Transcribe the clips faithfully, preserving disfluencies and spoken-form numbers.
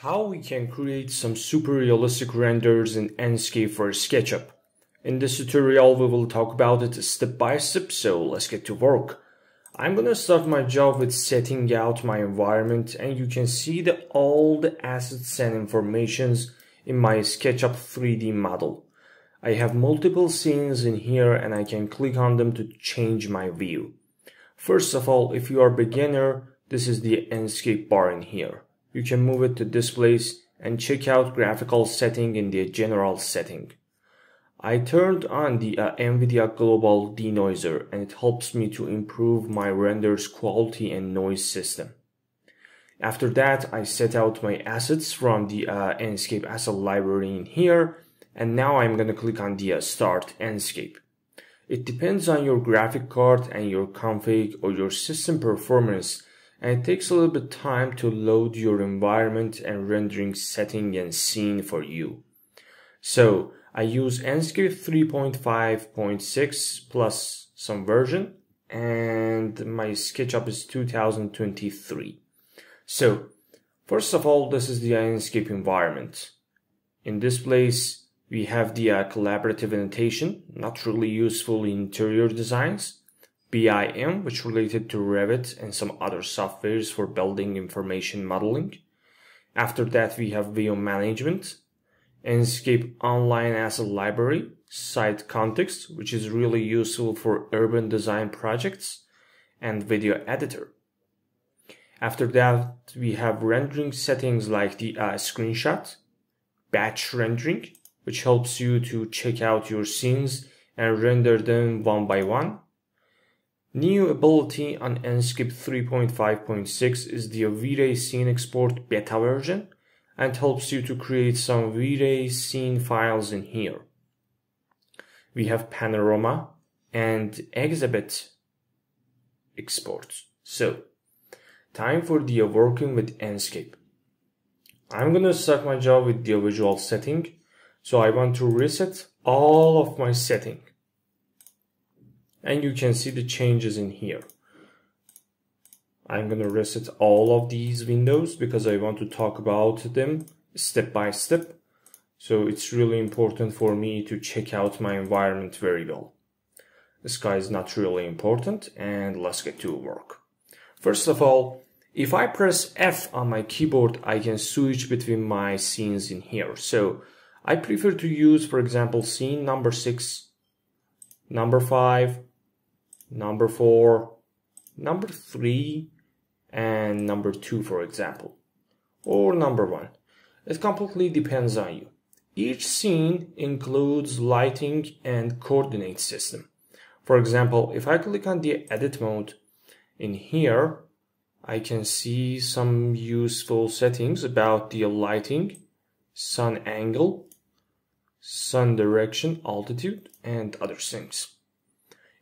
How we can create some super realistic renders in Enscape for SketchUp. In this tutorial we will talk about it step by step, so let's get to work. I'm gonna start my job with setting out my environment, and you can see the, all the assets and informations in my SketchUp three D model. I have multiple scenes in here and I can click on them to change my view. First of all, if you are a beginner, this is the Enscape bar in here. You can move it to this place and check out graphical setting in the general setting. I turned on the uh, NVIDIA global denoiser and it helps me to improve my render's quality and noise system. After that, I set out my assets from the uh, Enscape asset library in here, and now I'm gonna click on the uh, start Enscape. It depends on your graphic card and your config or your system performance, and it takes a little bit time to load your environment and rendering setting and scene for you. So I use Enscape three point five point six plus some version, and my SketchUp is two thousand twenty-three. So first of all, this is the Enscape environment. In this place we have the uh, collaborative annotation, not really useful in interior designs. B I M, which related to Revit and some other softwares for building information modeling. After that we have video management, Enscape online asset library, site context, which is really useful for urban design projects, and video editor. After that we have rendering settings like the uh, screenshot, batch rendering, which helps you to check out your scenes and render them one by one. New ability on Enscape three point five point six is the V-Ray scene export beta version, and helps you to create some V-Ray scene files in here. We have panorama and exhibit exports. So, time for the working with Enscape. I'm gonna start my job with the visual setting, so I want to reset all of my setting. And you can see the changes in here. I'm gonna reset all of these windows because I want to talk about them step by step. So it's really important for me to check out my environment very well. The sky is not really important, and let's get to work. First of all, if I press F on my keyboard, I can switch between my scenes in here. So I prefer to use, for example, scene number six, number five, number four, number three, and number two, for example, or number one. It completely depends on you. Each scene includes lighting and coordinate system. For example, if I click on the edit mode in here, I can see some useful settings about the lighting, sun angle, sun direction, altitude, and other things.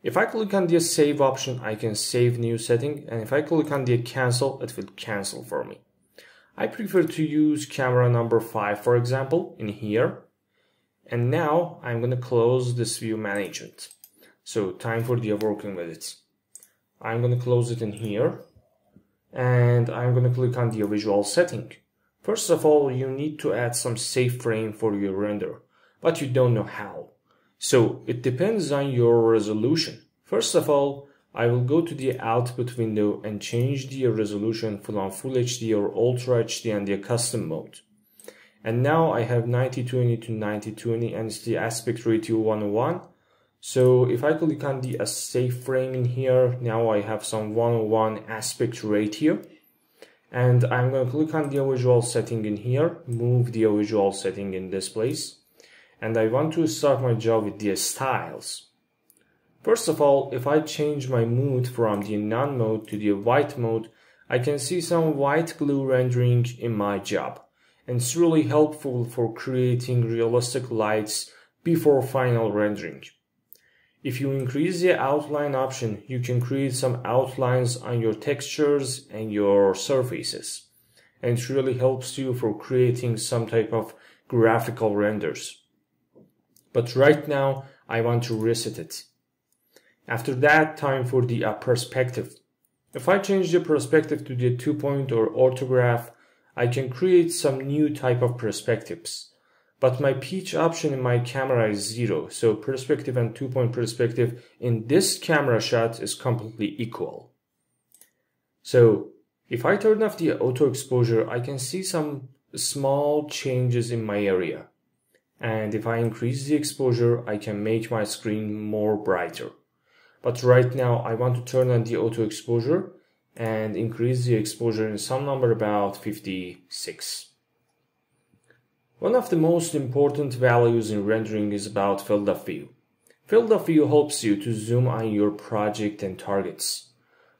If I click on the save option, I can save new setting, and if I click on the cancel, it will cancel for me. I prefer to use camera number five, for example, in here. And now I'm gonna close this view management. So time for the working with it. I'm gonna close it in here, and I'm gonna click on the visual setting. First of all, you need to add some safe frame for your render, but you don't know how. So it depends on your resolution. First of all, I will go to the output window and change the resolution from Full H D or Ultra H D and the custom mode. And now I have ninety twenty to ninety twenty, and it's the aspect ratio one oh one. So if I click on the uh, safe frame in here, now I have some one oh one aspect ratio. And I'm gonna click on the visual setting in here, move the visual setting in this place. And I want to start my job with the styles. First of all, if I change my mood from the none mode to the white mode, I can see some white glue rendering in my job. And it's really helpful for creating realistic lights before final rendering. If you increase the outline option, you can create some outlines on your textures and your surfaces. And it really helps you for creating some type of graphical renders. But right now, I want to reset it. After that, time for the uh, perspective. If I change the perspective to the two point or orthograph, I can create some new type of perspectives. But my pitch option in my camera is zero, so perspective and two-point perspective in this camera shot is completely equal. So if I turn off the auto exposure, I can see some small changes in my area. And if I increase the exposure, I can make my screen more brighter. But right now I want to turn on the auto exposure and increase the exposure in some number about fifty-six. One of the most important values in rendering is about field of view. Field of view helps you to zoom on your project and targets.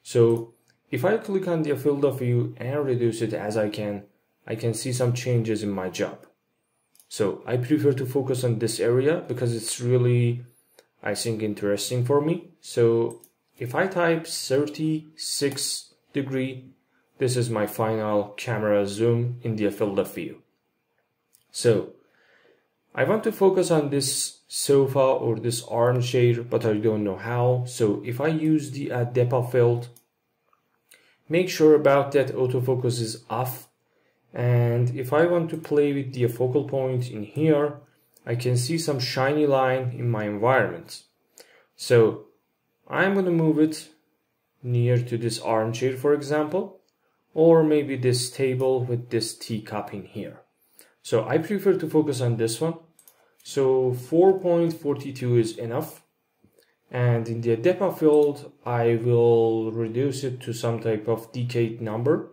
So if I click on the field of view and reduce it as I can, I can see some changes in my job. So I prefer to focus on this area because it's really, I think, interesting for me. So if I type thirty-six degree, this is my final camera zoom in the field of view. So I want to focus on this sofa or this armchair, but I don't know how. So if I use the uh, depth of field, make sure about that autofocus is off. And if I want to play with the focal point in here, I can see some shiny line in my environment. So I'm going to move it near to this armchair, for example, or maybe this table with this teacup in here. So I prefer to focus on this one. So four point four two is enough. And in the depth of field, I will reduce it to some type of decayed number.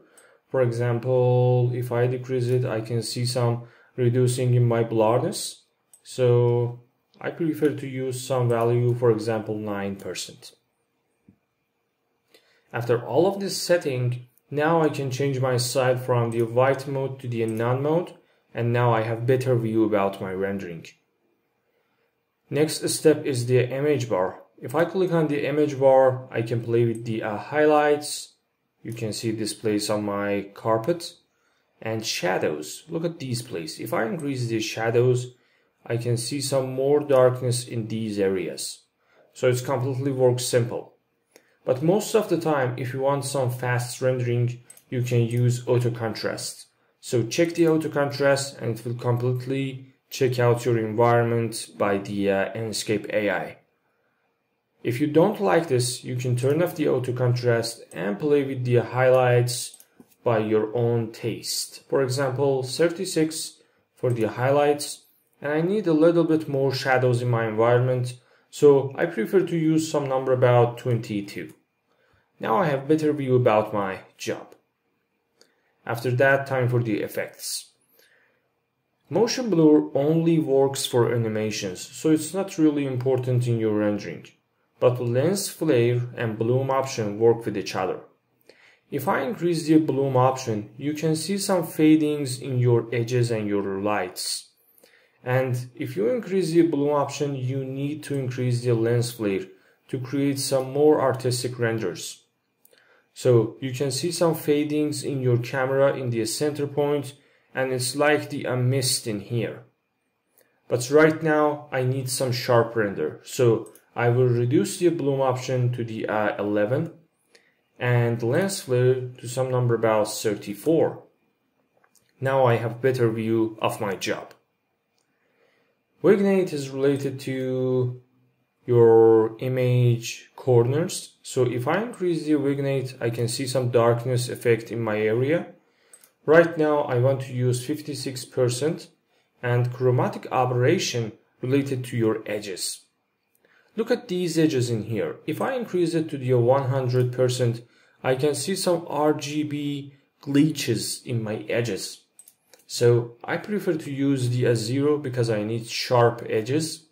For example, if I decrease it, I can see some reducing in my blurriness. So I prefer to use some value, for example, nine percent. After all of this setting, now I can change my side from the white mode to the none mode. And now I have better view about my rendering. Next step is the image bar. If I click on the image bar, I can play with the uh, highlights. You can see this place on my carpet and shadows. Look at these places. If I increase the shadows, I can see some more darkness in these areas. So it's completely works simple. But most of the time, if you want some fast rendering, you can use auto contrast. So check the auto contrast and it will completely check out your environment by the uh, Enscape A I. If you don't like this, you can turn off the auto contrast and play with the highlights by your own taste. For example, thirty-six for the highlights, and I need a little bit more shadows in my environment, so I prefer to use some number about twenty-two. Now I have better view about my job. After that, time for the effects. Motion blur only works for animations, so it's not really important in your rendering. But lens flare and bloom option work with each other. If I increase the bloom option, you can see some fadings in your edges and your lights. And if you increase the bloom option, you need to increase the lens flare to create some more artistic renders. So you can see some fadings in your camera in the center point, and it's like the a mist in here. But right now I need some sharp render, so I will reduce the bloom option to the uh, eleven and lens flare to some number about thirty-four. Now I have better view of my job. Vignette is related to your image corners. So if I increase the vignette, I can see some darkness effect in my area. Right now I want to use fifty-six percent and chromatic aberration related to your edges. Look at these edges in here. If I increase it to the one hundred percent, I can see some R G B glitches in my edges. So I prefer to use the zero because I need sharp edges.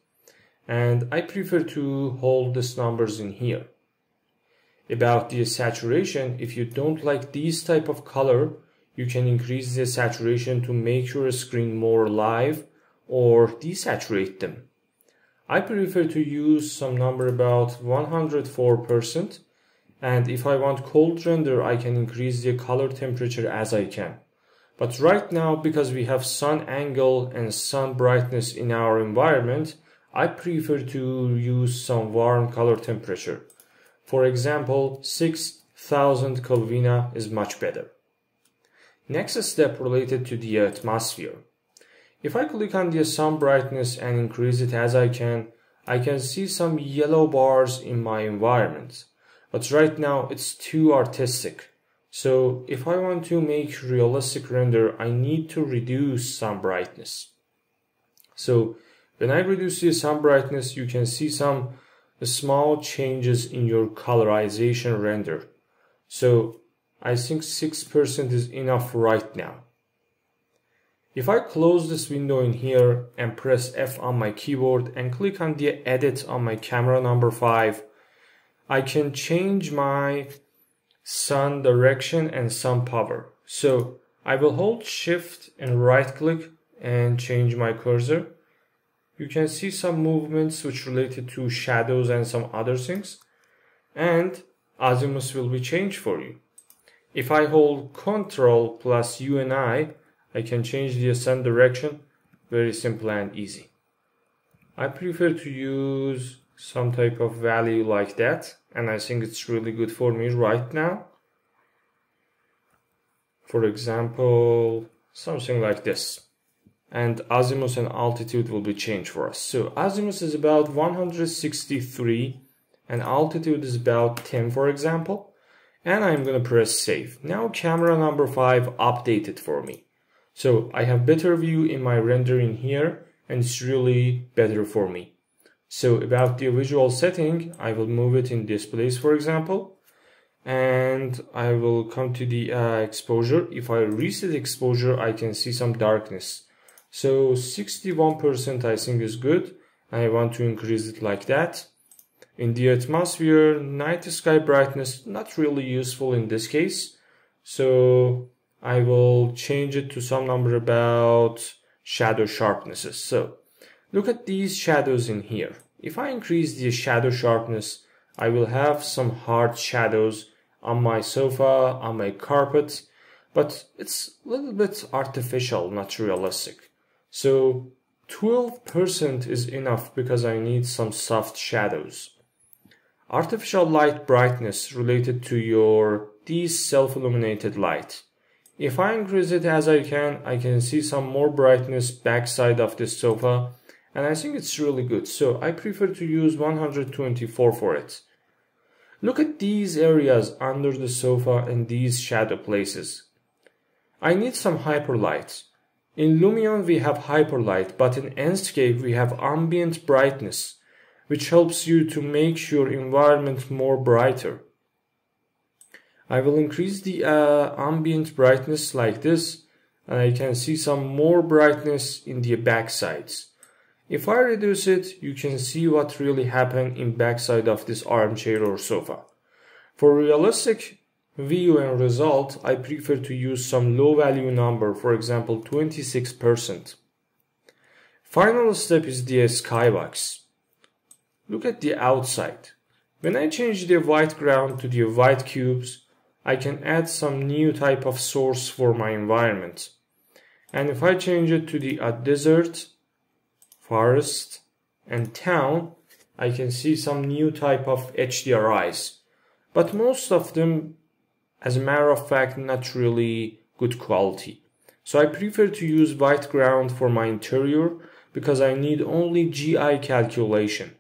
And I prefer to hold these numbers in here. About the saturation, if you don't like these type of color, you can increase the saturation to make your screen more alive or desaturate them. I prefer to use some number about one hundred four percent, and if I want cold render, I can increase the color temperature as I can. But right now, because we have sun angle and sun brightness in our environment, I prefer to use some warm color temperature. For example, six thousand Kelvin is much better. Next step related to the atmosphere. If I click on the sun brightness and increase it as I can, I can see some yellow bars in my environment. But right now it's too artistic. So if I want to make realistic render, I need to reduce sun brightness. So when I reduce the sun brightness, you can see some small changes in your colorization render. So I think six percent is enough right now. If I close this window in here and press F on my keyboard and click on the edit on my camera number five, I can change my sun direction and sun power. So I will hold shift and right click and change my cursor. You can see some movements which related to shadows and some other things, and azimuth will be changed for you. If I hold Ctrl plus U and I, I can change the sun direction. Very simple and easy. I prefer to use some type of value like that, and I think it's really good for me right now. For example, something like this. And azimuth and altitude will be changed for us. So azimuth is about one hundred sixty-three and altitude is about ten, for example. And I'm gonna press save. Now camera number five updated for me. So I have better view in my rendering here, and it's really better for me. So about the visual setting, I will move it in this place, for example, and I will come to the uh, exposure. If I reset exposure, I can see some darkness. So sixty-one percent I think is good. I want to increase it like that. In the atmosphere, night sky brightness, not really useful in this case. So I will change it to some number about shadow sharpnesses. So look at these shadows in here. If I increase the shadow sharpness, I will have some hard shadows on my sofa, on my carpet, but it's a little bit artificial, not realistic. So twelve percent is enough because I need some soft shadows. Artificial light brightness related to your these self-illuminated light. If I increase it as I can, I can see some more brightness backside of this sofa, and I think it's really good, so I prefer to use one hundred twenty-four for it. Look at these areas under the sofa and these shadow places. I need some hyperlight. In Lumion we have hyperlight, but in Enscape we have ambient brightness, which helps you to make your environment more brighter. I will increase the uh, ambient brightness like this, and I can see some more brightness in the backsides. If I reduce it, you can see what really happened in backside of this armchair or sofa. For realistic view and result, I prefer to use some low value number, for example twenty-six percent. Final step is the skybox. Look at the outside. When I change the white ground to the white cubes, I can add some new type of source for my environment. And if I change it to the uh, desert, forest, and town, I can see some new type of H D R Is. But most of them, as a matter of fact, not really good quality. So I prefer to use white ground for my interior because I need only G I calculation.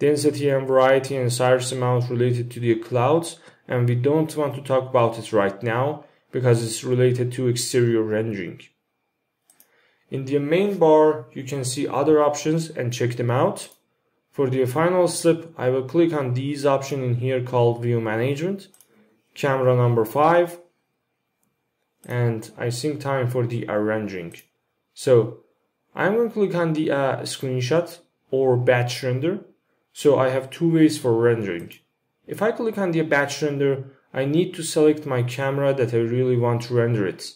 Density and variety and Cyrus amount related to the clouds, and we don't want to talk about it right now because it's related to exterior rendering. In the main bar, you can see other options and check them out. For the final step, I will click on these options in here called View Management, Camera number five, and I think time for the rendering. So I'm going to click on the uh, Screenshot or Batch Render. So I have two ways for rendering. If I click on the batch render, I need to select my camera that I really want to render it.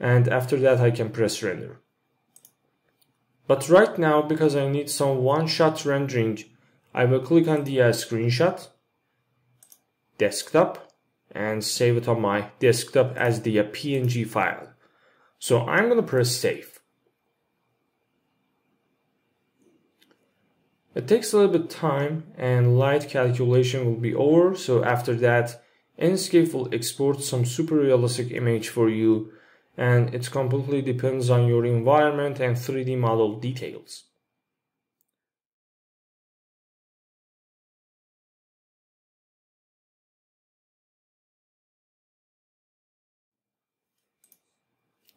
And after that I can press render. But right now, because I need some one-shot rendering, I will click on the uh, screenshot, desktop, and save it on my desktop as the uh, P N G file. So I'm gonna press save. It takes a little bit of time and light calculation will be over, so after that Enscape will export some super realistic image for you, and it completely depends on your environment and three D model details.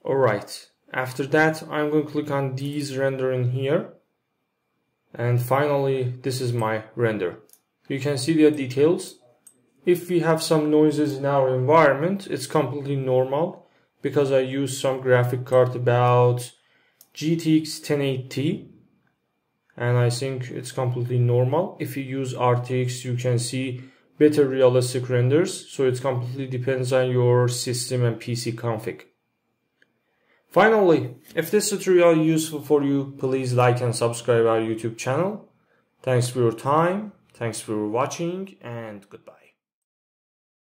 Alright, after that I'm going to click on these rendering here, and finally this is my render. You can see the details. If we have some noises in our environment, it's completely normal because I use some graphic card about G T X ten eighty, and I think it's completely normal. If you use R T X, you can see better realistic renders, so it completely depends on your system and P C config. Finally, if this tutorial is useful for you, please like and subscribe our YouTube channel. Thanks for your time, thanks for watching, and goodbye.